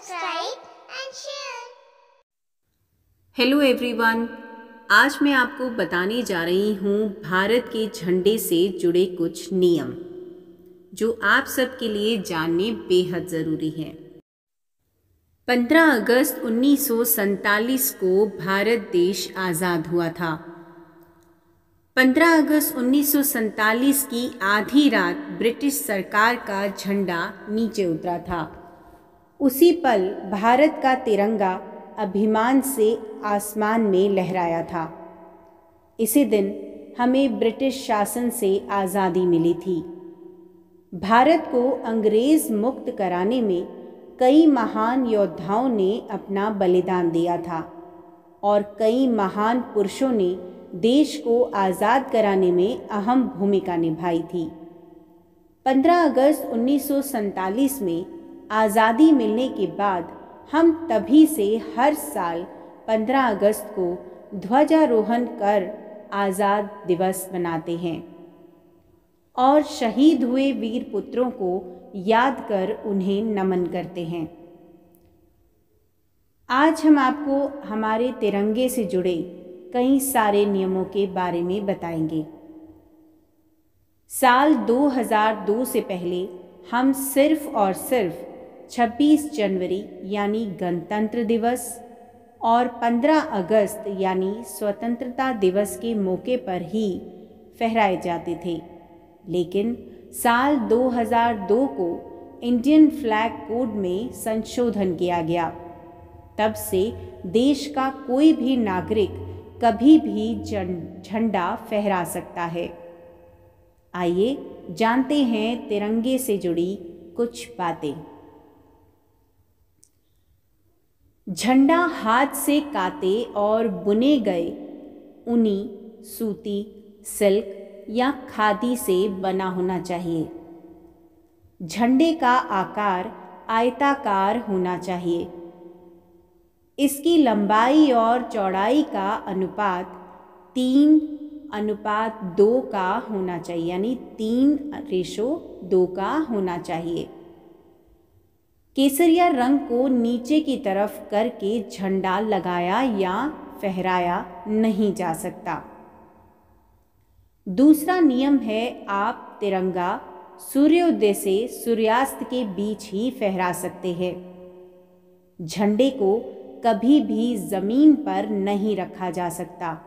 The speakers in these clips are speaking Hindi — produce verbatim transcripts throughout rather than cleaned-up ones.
Subscribe and share. Hello everyone, आज मैं आपको बताने जा रही हूँ भारत के झंडे से जुड़े कुछ नियम जो आप सबके लिए जानने बेहद ज़रूरी हैं। पंद्रह अगस्त उन्नीस सौ सैंतालीस को भारत देश आज़ाद हुआ था। पंद्रह अगस्त उन्नीस सौ सैंतालीस की आधी रात ब्रिटिश सरकार का झंडा नीचे उतरा था। उसी पल भारत का तिरंगा अभिमान से आसमान में लहराया था। इसी दिन हमें ब्रिटिश शासन से आज़ादी मिली थी। भारत को अंग्रेज़ मुक्त कराने में कई महान योद्धाओं ने अपना बलिदान दिया था और कई महान पुरुषों ने देश को आज़ाद कराने में अहम भूमिका निभाई थी। पंद्रह अगस्त उन्नीस सौ सैंतालीस में आज़ादी मिलने के बाद हम तभी से हर साल पंद्रह अगस्त को ध्वजारोहण कर आज़ाद दिवस मनाते हैं और शहीद हुए वीर पुत्रों को याद कर उन्हें नमन करते हैं। आज हम आपको हमारे तिरंगे से जुड़े कई सारे नियमों के बारे में बताएंगे। साल दो हज़ार दो से पहले हम सिर्फ और सिर्फ छब्बीस जनवरी यानी गणतंत्र दिवस और पंद्रह अगस्त यानी स्वतंत्रता दिवस के मौके पर ही फहराए जाते थे, लेकिन साल दो हज़ार दो को इंडियन फ्लैग कोड में संशोधन किया गया। तब से देश का कोई भी नागरिक कभी भी झंडा फहरा सकता है। आइए जानते हैं तिरंगे से जुड़ी कुछ बातें। झंडा हाथ से काते और बुने गए ऊनी, सूती, सिल्क या खादी से बना होना चाहिए। झंडे का आकार आयताकार होना चाहिए। इसकी लंबाई और चौड़ाई का अनुपात तीन अनुपात दो का होना चाहिए, यानी तीन रेशो दो का होना चाहिए। केसरिया रंग को नीचे की तरफ करके झंडा लगाया या फहराया नहीं जा सकता। दूसरा नियम है, आप तिरंगा सूर्योदय से सूर्यास्त के बीच ही फहरा सकते हैं। झंडे को कभी भी ज़मीन पर नहीं रखा जा सकता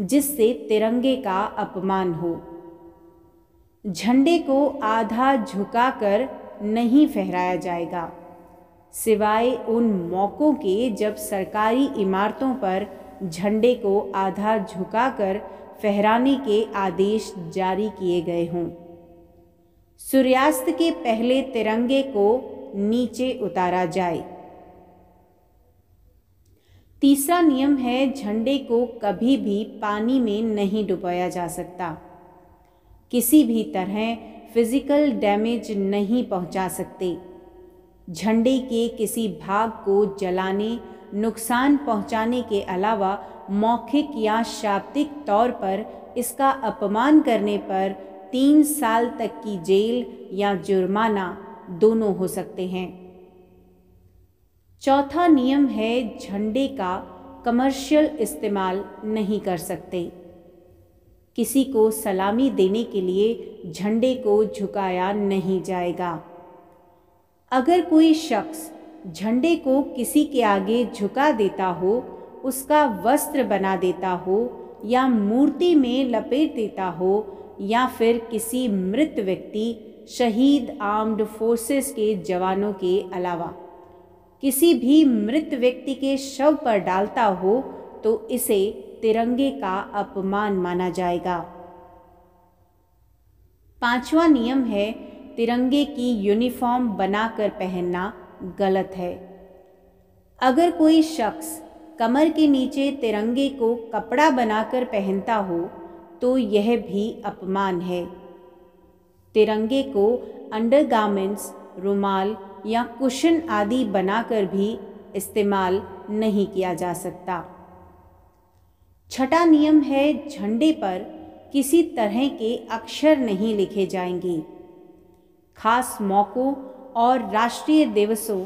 जिससे तिरंगे का अपमान हो। झंडे को आधा झुकाकर नहीं फहराया जाएगा, सिवाय उन मौक़ों के जब सरकारी इमारतों पर झंडे को आधा झुकाकर फहराने के आदेश जारी किए गए हों। सूर्यास्त के पहले तिरंगे को नीचे उतारा जाए। तीसरा नियम है, झंडे को कभी भी पानी में नहीं डुबोया जा सकता। किसी भी तरह फिजिकल डैमेज नहीं पहुंचा सकते। झंडे के किसी भाग को जलाने, नुकसान पहुंचाने के अलावा मौखिक या शाब्दिक तौर पर इसका अपमान करने पर तीन साल तक की जेल या जुर्माना दोनों हो सकते हैं। चौथा नियम है, झंडे का कमर्शियल इस्तेमाल नहीं कर सकते। किसी को सलामी देने के लिए झंडे को झुकाया नहीं जाएगा। अगर कोई शख्स झंडे को किसी के आगे झुका देता हो, उसका वस्त्र बना देता हो या मूर्ति में लपेट देता हो या फिर किसी मृत व्यक्ति, शहीद आर्म्ड फोर्सेस के जवानों के अलावा किसी भी मृत व्यक्ति के शव पर डालता हो तो इसे तिरंगे का अपमान माना जाएगा। पांचवा नियम है, तिरंगे की यूनिफॉर्म बनाकर पहनना गलत है। अगर कोई शख्स कमर के नीचे तिरंगे को कपड़ा बनाकर पहनता हो तो यह भी अपमान है। तिरंगे को अंडरगार्मेंट्स, रुमाल या कुशन आदि बनाकर भी इस्तेमाल नहीं किया जा सकता। छठा नियम है, झंडे पर किसी तरह के अक्षर नहीं लिखे जाएंगे। खास मौक़ों और राष्ट्रीय दिवसों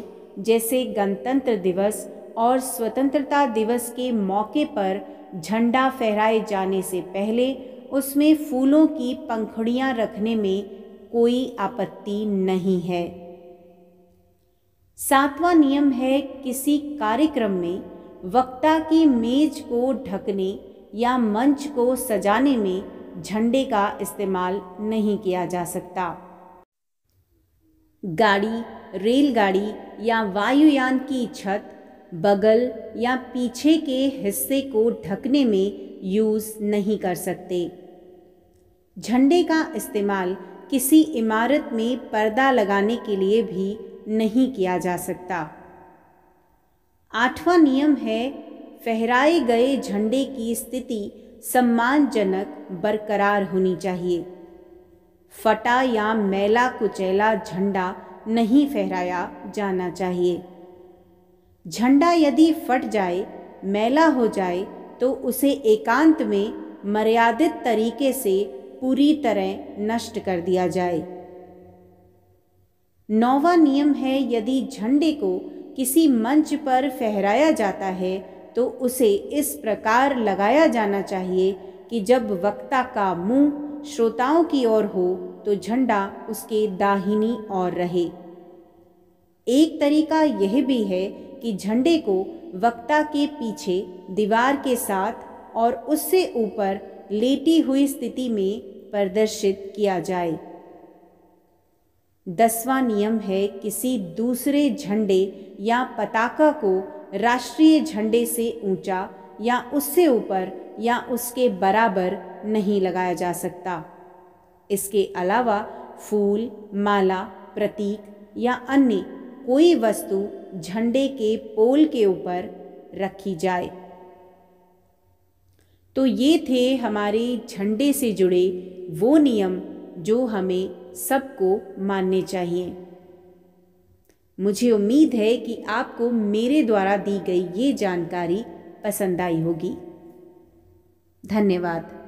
जैसे गणतंत्र दिवस और स्वतंत्रता दिवस के मौके पर झंडा फहराए जाने से पहले उसमें फूलों की पंखुड़ियाँ रखने में कोई आपत्ति नहीं है। सातवां नियम है, किसी कार्यक्रम में वक्ता की मेज को ढकने या मंच को सजाने में झंडे का इस्तेमाल नहीं किया जा सकता। गाड़ी, रेलगाड़ी या वायुयान की छत, बगल या पीछे के हिस्से को ढकने में यूज़ नहीं कर सकते। झंडे का इस्तेमाल किसी इमारत में पर्दा लगाने के लिए भी नहीं किया जा सकता। आठवां नियम है, फहराए गए झंडे की स्थिति सम्मानजनक बरकरार होनी चाहिए। फटा या मैला कुचैला झंडा नहीं फहराया जाना चाहिए। झंडा यदि फट जाए, मैला हो जाए तो उसे एकांत में मर्यादित तरीके से पूरी तरह नष्ट कर दिया जाए। नौवां नियम है, यदि झंडे को किसी मंच पर फहराया जाता है तो उसे इस प्रकार लगाया जाना चाहिए कि जब वक्ता का मुंह श्रोताओं की ओर हो तो झंडा उसके दाहिनी ओर रहे। एक तरीका यह भी है कि झंडे को वक्ता के पीछे दीवार के साथ और उससे ऊपर लेटी हुई स्थिति में प्रदर्शित किया जाए। दसवां नियम है, किसी दूसरे झंडे या पताका को राष्ट्रीय झंडे से ऊंचा या उससे ऊपर या उसके बराबर नहीं लगाया जा सकता। इसके अलावा फूल, माला, प्रतीक या अन्य कोई वस्तु झंडे के पोल के ऊपर रखी जाए। तो ये थे हमारे झंडे से जुड़े वो नियम जो हमें सबको मानने चाहिए। मुझे उम्मीद है कि आपको मेरे द्वारा दी गई ये जानकारी पसंद आई होगी। धन्यवाद।